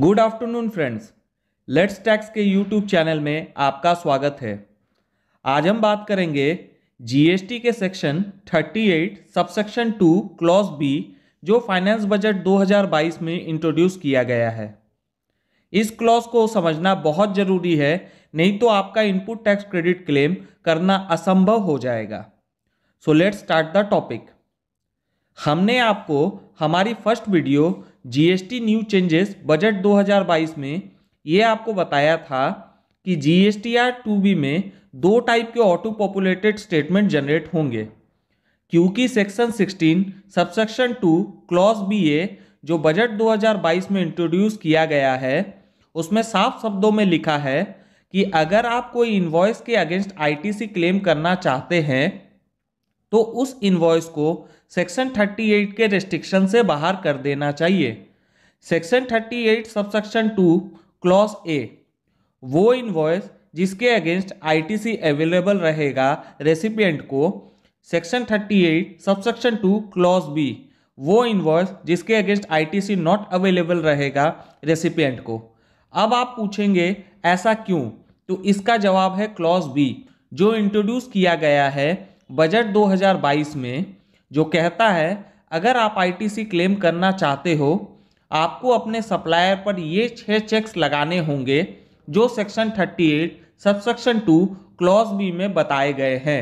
Good afternoon friends, let's tax के YouTube channel में आपका स्वागत है। आज हम बात करेंगे जीएसटी के सेक्शन 38 सबसेक्शन 2 क्लॉज बी जो फाइनेंस बजट 2022 में इंट्रोड्यूस किया गया है। इस क्लॉज को समझना बहुत ज़रूरी है, नहीं तो आपका इनपुट टैक्स क्रेडिट क्लेम करना असंभव हो जाएगा। So let's start the topic. हमने आपको हमारी first video GST new changes budget 2022 में ये आपको बताया था कि जीएसटीआर 2B में दो टाइप के ऑटो पॉपुलेटेड स्टेटमेंट जनरेट होंगे, क्योंकि section 16 subsection 2 clause B A जो बजट 2022 में इंट्रोड्यूस किया गया है उसमें साफ शब्दों में लिखा है कि अगर आप कोई इन्वॉइस के अगेंस्ट आईटीसी क्लेम करना चाहते हैं तो उस इन्वॉइस को सेक्शन 38 के रेस्ट्रिक्शन से बाहर कर देना चाहिए। सेक्शन 38 सबसेक्शन 2 क्लॉज ए वो इन्वॉइस जिसके अगेंस्ट आईटीसी अवेलेबल रहेगा रेसिपिएंट को, सेक्शन 38 सबसेक्शन 2 क्लॉज बी वो इन्वॉइस जिसके अगेंस्ट आईटीसी नॉट अवेलेबल रहेगा रेसिपिएंट को। अब आप पूछेंगे ऐसा क्यों, तो इसका जवाब है क्लॉज बी जो इंट्रोड्यूस किया गया है बजट 2022 में, जो कहता है अगर आप आईटीसी क्लेम करना चाहते हो आपको अपने सप्लायर पर ये 6 चेक्स लगाने होंगे जो सेक्शन 38 सबसेक्शन 2 क्लॉज बी में बताए गए हैं।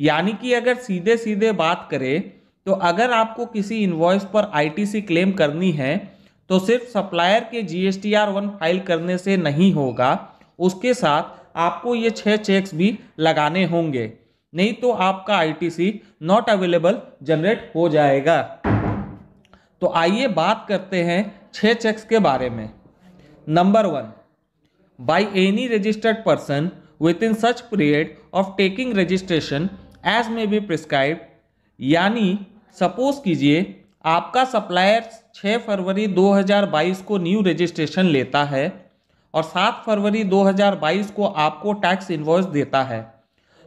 यानी कि अगर सीधे सीधे बात करें तो अगर आपको किसी इन्वॉइस पर आईटीसी क्लेम करनी है तो सिर्फ सप्लायर के जीएसटीआर 1 फाइल करने से नहीं होगा, उसके साथ आपको ये 6 चेक्स भी लगाने होंगे, नहीं तो आपका आईटीसी नॉट अवेलेबल जनरेट हो जाएगा। तो आइए बात करते हैं 6 चेक्स के बारे में। Number 1, by any registered person within such period of taking registration as may be prescribed। यानी सपोज कीजिए आपका सप्लायर 6 फरवरी 2022 को न्यू रजिस्ट्रेशन लेता है और 7 फरवरी 2022 को आपको टैक्स इन्वॉइस देता है,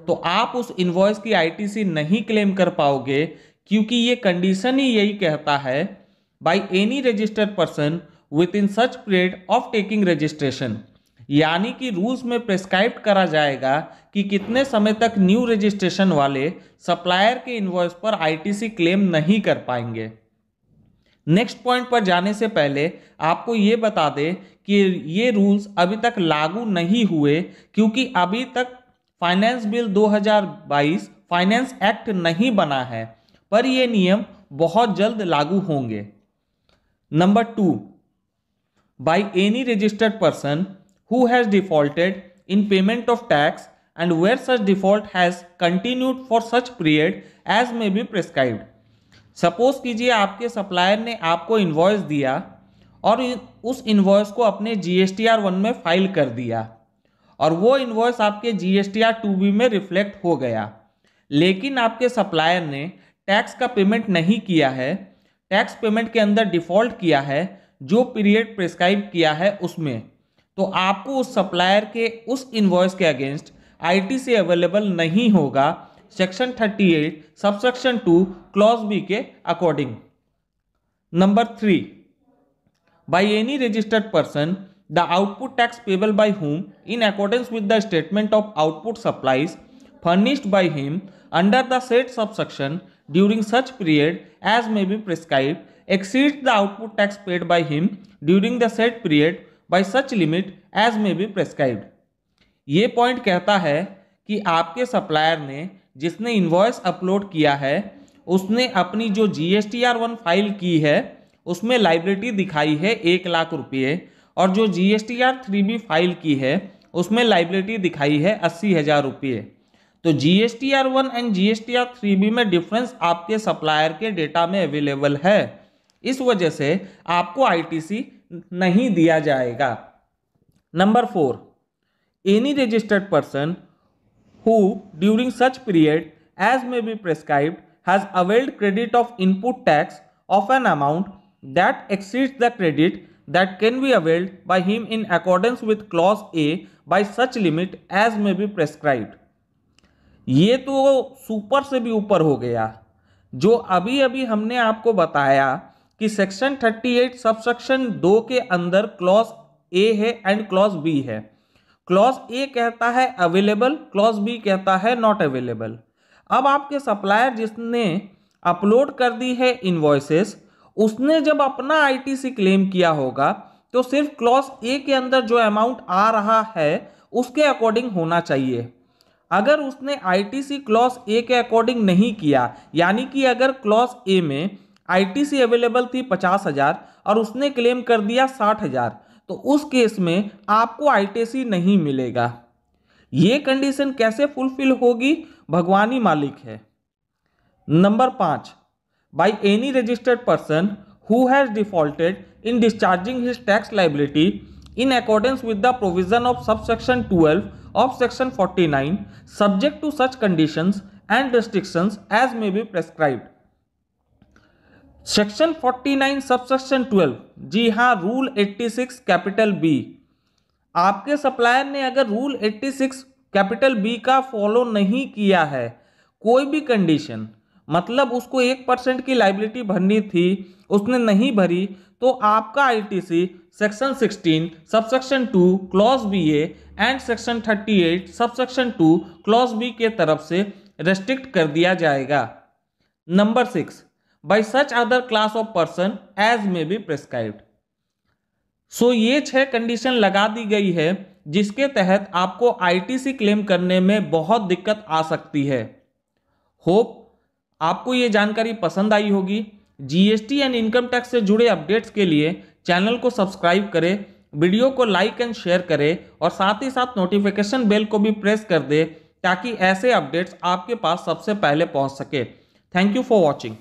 तो आप उस इन्वॉइस की आईटीसी नहीं क्लेम कर पाओगे, क्योंकि ये कंडीशन ही यही कहता है by any registered person within such period of taking registration. यानी कि रूल्स में प्रेस्क्राइब करा जाएगा कि कितने समय तक न्यू रजिस्ट्रेशन वाले सप्लायर के इन्वॉइस पर आईटीसी क्लेम नहीं कर पाएंगे। नेक्स्ट पॉइंट पर जाने से पहले आपको ये बता दें कि ये रूल्स अभी तक लागू नहीं हुए, क्योंकि अभी तक फाइनेंस बिल 2022 फाइनेंस एक्ट नहीं बना है, पर ये नियम बहुत जल्द लागू होंगे। Number 2, by any registered person who has defaulted in payment of tax and where such default has continued for such period as may be prescribed। Suppose कीजिए आपके सप्लायर ने आपको इन्वॉइस दिया और उस इन्वॉइस को अपने जीएसटीआर 1 में फाइल कर दिया और वो इन्वॉइस आपके जीएसटीआर 2B में रिफ्लेक्ट हो गया, लेकिन आपके सप्लायर ने टैक्स का पेमेंट नहीं किया है, टैक्स पेमेंट के अंदर डिफॉल्ट किया है जो पीरियड प्रिस्क्राइब किया है उसमें, तो आपको उस सप्लायर के उस इन्वॉइस के अगेंस्ट आईटीसी अवेलेबल नहीं होगा सेक्शन 38 सबसेक्शन 2 क्लॉज बी के according. Number 3, by any registered person the output tax payable by him in accordance with the statement of output supplies furnished by him under the said subsection during such period as may be prescribe exceeds the output tax paid by him during the said period by such limit as may be prescribed. ये point कहता है कि आपके supplier ने जिसने invoice upload किया है उसने अपनी जो जीएसटीआर 1 फाइल की है उसमें लायबिलिटी दिखाई है 1,00,000 रुपये और जो जीएसटीआर 3B फाइल की है उसमें लायबिलिटी दिखाई है 80,000 रुपये। तो जीएसटीआर 1 एंड जीएसटीआर 3B में डिफरेंस आपके सप्लायर के डेटा में अवेलेबल है, इस वजह से आपको आईटीसी नहीं दिया जाएगा। Number 4, any registered person who during such period as may be prescribed has availed credit of input tax of an amount that exceeds the credit that can be availed by him in accordance with clause A by such limit as may be prescribed. ये तो super से भी ऊपर हो गया। जो अभी अभी हमने आपको बताया कि सेक्शन 38 सबसेक्शन 2 के अंदर क्लॉज ए है एंड क्लॉज बी है। क्लॉज ए कहता है अवेलेबल, क्लॉज बी कहता है नॉट अवेलेबल। अब आपके सप्लायर जिसने अपलोड कर दी है इन्वॉइसेस, उसने जब अपना आईटीसी क्लेम किया होगा तो सिर्फ क्लॉज ए के अंदर जो अमाउंट आ रहा है उसके अकॉर्डिंग होना चाहिए। अगर उसने आईटीसी क्लॉज ए के अकॉर्डिंग नहीं किया, यानी कि अगर क्लॉज ए में आईटीसी अवेलेबल थी 50,000 और उसने क्लेम कर दिया 60,000, तो उस केस में आपको आईटीसी नहीं मिलेगा। ये कंडीशन कैसे फुलफिल होगी, भगवानी मालिक है। Number 5, by any registered person who has defaulted in discharging his tax liability in accordance with the provision of subsection 12 of section 49 subject to such conditions and restrictions as may be prescribed. Section 49 subsection 12, जी हाँ, rule 86 capital B. आपके supplier ने अगर rule 86 capital B का follow नहीं किया है, कोई भी कंडीशन, मतलब उसको 1% की लाइबिलिटी भरनी थी, उसने नहीं भरी, तो आपका ITC section 16 subsection 2 clause B A and section 38 subsection 2 clause B के तरफ से रेस्ट्रिक्ट कर दिया जाएगा। Number 6, by such other class of person as may be prescribed. So ये 6 कंडीशन लगा दी गई है जिसके तहत आपको आईटीसी क्लेम करने में बहुत दिक्कत आ सकती है। होप आपको ये जानकारी पसंद आई होगी। जीएसटी एंड इनकम टैक्स से जुड़े अपडेट्स के लिए चैनल को सब्सक्राइब करें, वीडियो को लाइक एंड शेयर करें और साथ ही साथ नोटिफिकेशन बेल को भी प्रेस कर दें ताकि ऐसे अपडेट्स आपके पास सबसे पहले पहुंच सके। Thank you for watching.